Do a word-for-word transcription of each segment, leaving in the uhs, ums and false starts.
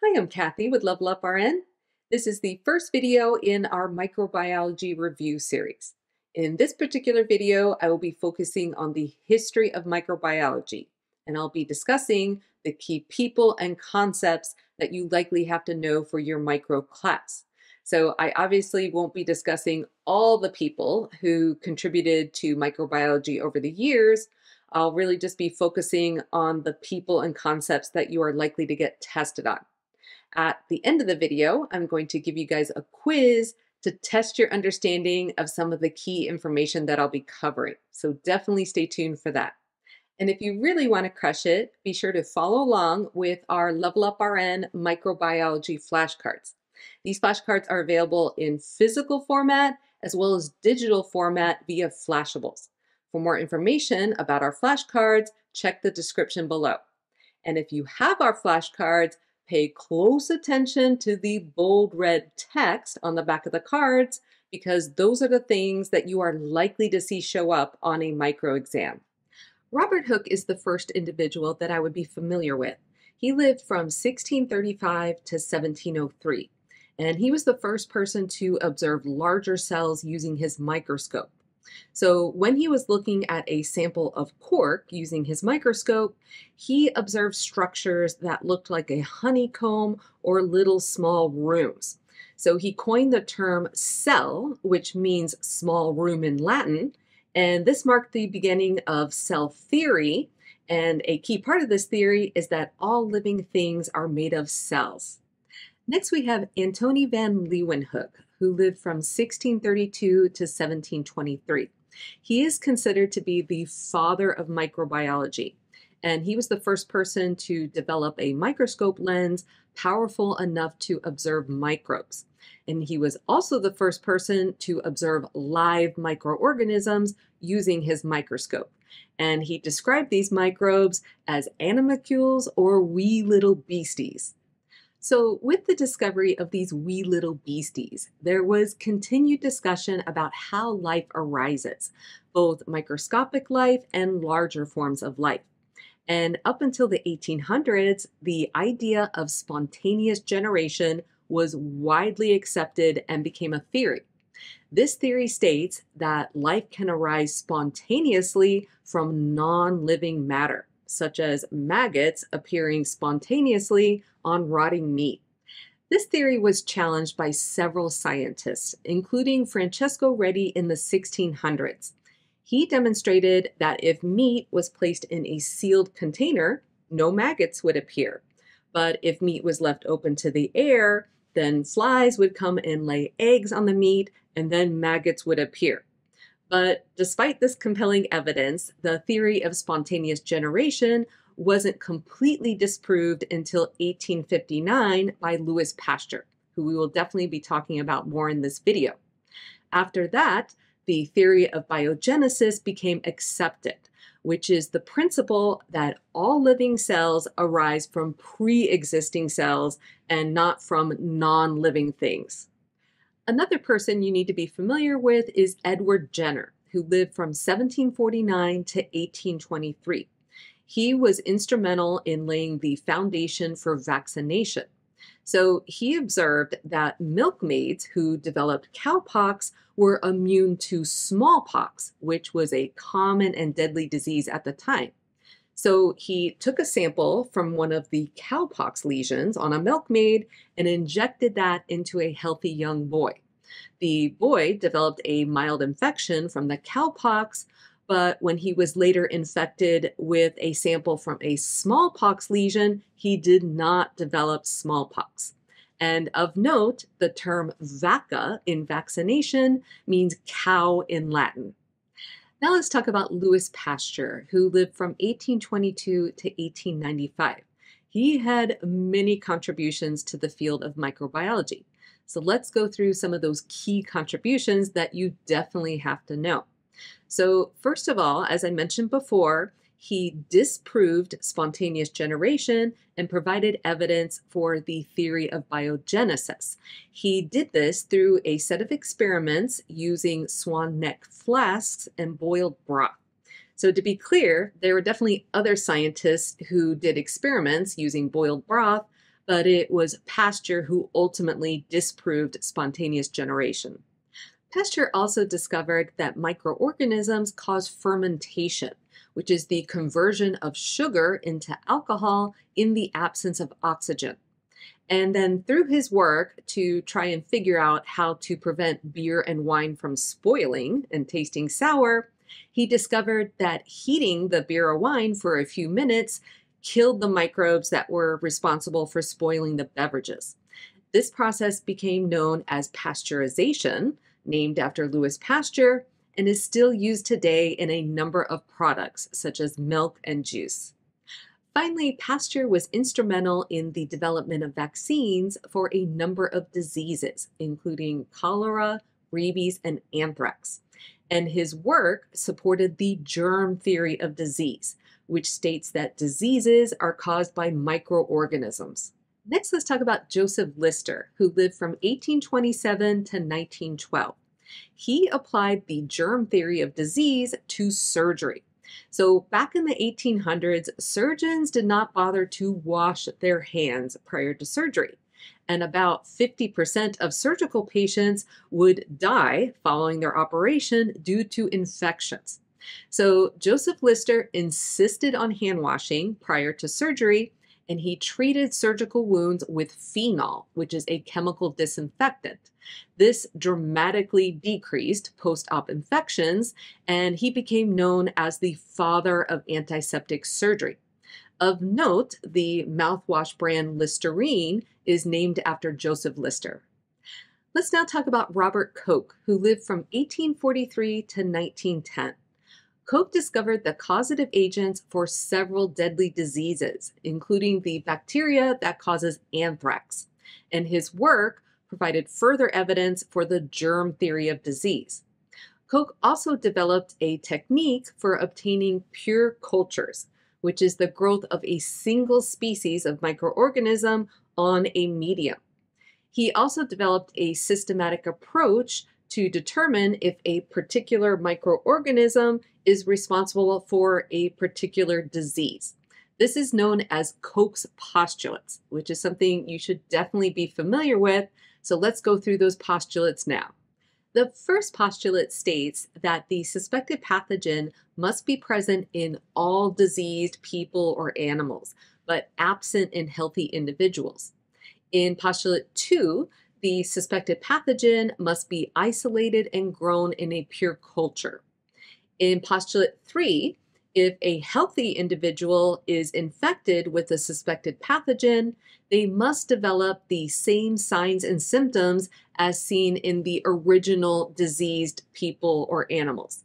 Hi, I'm Kathy with Level Up R N. This is the first video in our microbiology review series. In this particular video, I will be focusing on the history of microbiology, and I'll be discussing the key people and concepts that you likely have to know for your micro class. So I obviously won't be discussing all the people who contributed to microbiology over the years. I'll really just be focusing on the people and concepts that you are likely to get tested on. At the end of the video, I'm going to give you guys a quiz to test your understanding of some of the key information that I'll be covering. So definitely stay tuned for that. And if you really want to crush it, be sure to follow along with our Level Up R N microbiology flashcards. These flashcards are available in physical format as well as digital format via Flashables. For more information about our flashcards, check the description below. And if you have our flashcards, pay close attention to the bold red text on the back of the cards, because those are the things that you are likely to see show up on a micro exam. Robert Hooke is the first individual that I would be familiar with. He lived from sixteen thirty-five to seventeen oh three, and he was the first person to observe larger cells using his microscope. So when he was looking at a sample of cork using his microscope, he observed structures that looked like a honeycomb or little small rooms. So he coined the term cell, which means small room in Latin, and this marked the beginning of cell theory. And a key part of this theory is that all living things are made of cells. Next, we have Antonie van Leeuwenhoek, who lived from sixteen thirty-two to seventeen twenty-three. He is considered to be the father of microbiology, and he was the first person to develop a microscope lens powerful enough to observe microbes. And he was also the first person to observe live microorganisms using his microscope. And he described these microbes as animalcules, or wee little beasties. So with the discovery of these wee little beasties, there was continued discussion about how life arises, both microscopic life and larger forms of life. And up until the eighteen hundreds, the idea of spontaneous generation was widely accepted and became a theory. This theory states that life can arise spontaneously from non-living matter, such as maggots appearing spontaneously on rotting meat. This theory was challenged by several scientists, including Francesco Redi in the sixteen hundreds. He demonstrated that if meat was placed in a sealed container, no maggots would appear. But if meat was left open to the air, then flies would come and lay eggs on the meat, and then maggots would appear. But despite this compelling evidence, the theory of spontaneous generation wasn't completely disproved until eighteen fifty-nine by Louis Pasteur, who we will definitely be talking about more in this video. After that, the theory of biogenesis became accepted, which is the principle that all living cells arise from pre-existing cells and not from non-living things. Another person you need to be familiar with is Edward Jenner, who lived from seventeen forty-nine to eighteen twenty-three. He was instrumental in laying the foundation for vaccination. So he observed that milkmaids who developed cowpox were immune to smallpox, which was a common and deadly disease at the time. So he took a sample from one of the cowpox lesions on a milkmaid and injected that into a healthy young boy. The boy developed a mild infection from the cowpox, but when he was later infected with a sample from a smallpox lesion, he did not develop smallpox. And of note, the term vacca in vaccination means cow in Latin. Now let's talk about Louis Pasteur, who lived from eighteen twenty-two to eighteen ninety-five. He had many contributions to the field of microbiology. So let's go through some of those key contributions that you definitely have to know. So first of all, as I mentioned before, he disproved spontaneous generation and provided evidence for the theory of biogenesis. He did this through a set of experiments using swan neck flasks and boiled broth. So to be clear, there were definitely other scientists who did experiments using boiled broth, but it was Pasteur who ultimately disproved spontaneous generation. Pasteur also discovered that microorganisms cause fermentation, which is the conversion of sugar into alcohol in the absence of oxygen. And then through his work to try and figure out how to prevent beer and wine from spoiling and tasting sour, he discovered that heating the beer or wine for a few minutes killed the microbes that were responsible for spoiling the beverages. This process became known as pasteurization, named after Louis Pasteur, and is still used today in a number of products, such as milk and juice. Finally, Pasteur was instrumental in the development of vaccines for a number of diseases, including cholera, rabies, and anthrax. And his work supported the germ theory of disease, which states that diseases are caused by microorganisms. Next, let's talk about Joseph Lister, who lived from eighteen twenty-seven to nineteen twelve. He applied the germ theory of disease to surgery. So back in the eighteen hundreds, surgeons did not bother to wash their hands prior to surgery, and about fifty percent of surgical patients would die following their operation due to infections. So Joseph Lister insisted on hand washing prior to surgery, and he treated surgical wounds with phenol, which is a chemical disinfectant. This dramatically decreased post-op infections, and he became known as the father of antiseptic surgery. Of note, the mouthwash brand Listerine is named after Joseph Lister. Let's now talk about Robert Koch, who lived from eighteen forty-three to nineteen ten. Koch discovered the causative agents for several deadly diseases, including the bacteria that causes anthrax, and his work provided further evidence for the germ theory of disease. Koch also developed a technique for obtaining pure cultures, which is the growth of a single species of microorganism on a medium. He also developed a systematic approach to determine if a particular microorganism is responsible for a particular disease. This is known as Koch's postulates, which is something you should definitely be familiar with. So let's go through those postulates now. The first postulate states that the suspected pathogen must be present in all diseased people or animals, but absent in healthy individuals. In postulate two, the suspected pathogen must be isolated and grown in a pure culture. In postulate three, if a healthy individual is infected with a suspected pathogen, they must develop the same signs and symptoms as seen in the original diseased people or animals.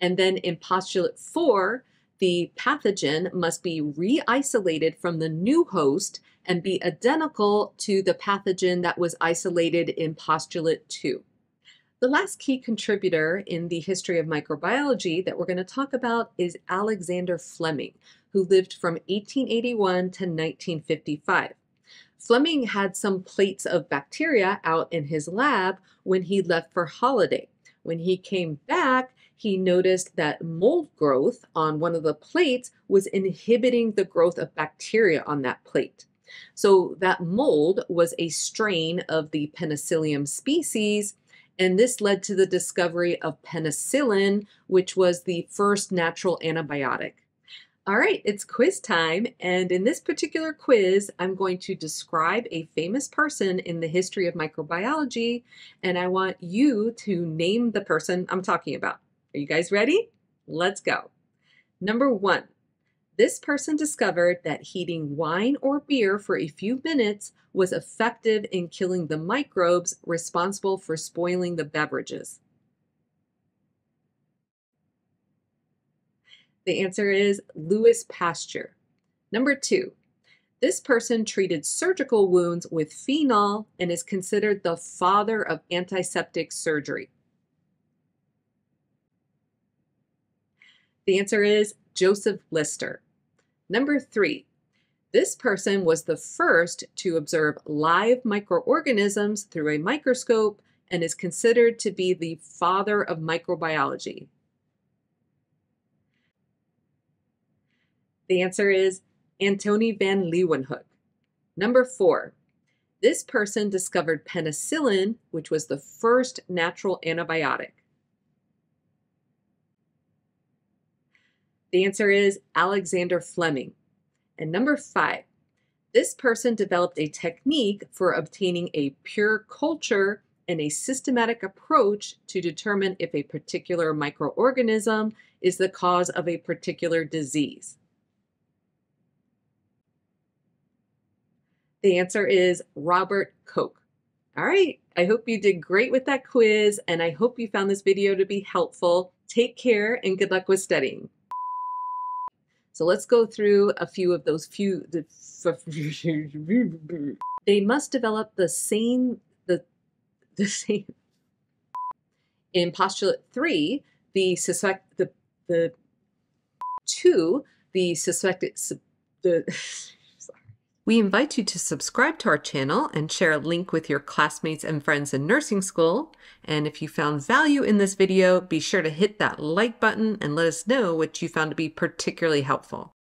And then in postulate four, the pathogen must be re-isolated from the new host and be identical to the pathogen that was isolated in postulate two. The last key contributor in the history of microbiology that we're going to talk about is Alexander Fleming, who lived from eighteen eighty-one to nineteen fifty-five. Fleming had some plates of bacteria out in his lab when he left for holiday. When he came back, he noticed that mold growth on one of the plates was inhibiting the growth of bacteria on that plate. So that mold was a strain of the Penicillium species, and this led to the discovery of penicillin, which was the first natural antibiotic. All right, it's quiz time, and in this particular quiz, I'm going to describe a famous person in the history of microbiology, and I want you to name the person I'm talking about. Are you guys ready? Let's go. Number one. This person discovered that heating wine or beer for a few minutes was effective in killing the microbes responsible for spoiling the beverages. The answer is Louis Pasteur. Number two, this person treated surgical wounds with phenol and is considered the father of antiseptic surgery. The answer is Joseph Lister. Number three, this person was the first to observe live microorganisms through a microscope and is considered to be the father of microbiology. The answer is Antonie van Leeuwenhoek. Number four, this person discovered penicillin, which was the first natural antibiotic. The answer is Alexander Fleming. And number five, this person developed a technique for obtaining a pure culture and a systematic approach to determine if a particular microorganism is the cause of a particular disease. The answer is Robert Koch. All right, I hope you did great with that quiz, and I hope you found this video to be helpful. Take care and good luck with studying. So let's go through a few of those few. The, they must develop the same, the, the same. In postulate three, the suspect, the, the, two, the suspected, the, sorry. We invite you to subscribe to our channel and share a link with your classmates and friends in nursing school. And if you found value in this video, be sure to hit that like button and let us know what you found to be particularly helpful.